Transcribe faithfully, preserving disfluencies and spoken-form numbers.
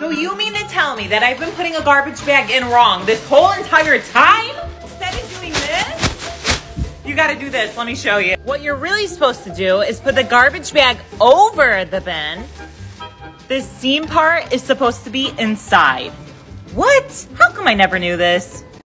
So you mean to tell me that I've been putting a garbage bag in wrong this whole entire time? Instead of doing this, you gotta do this. Let me show you. What you're really supposed to do is put the garbage bag over the bin. This seam part is supposed to be inside. What? How come I never knew this?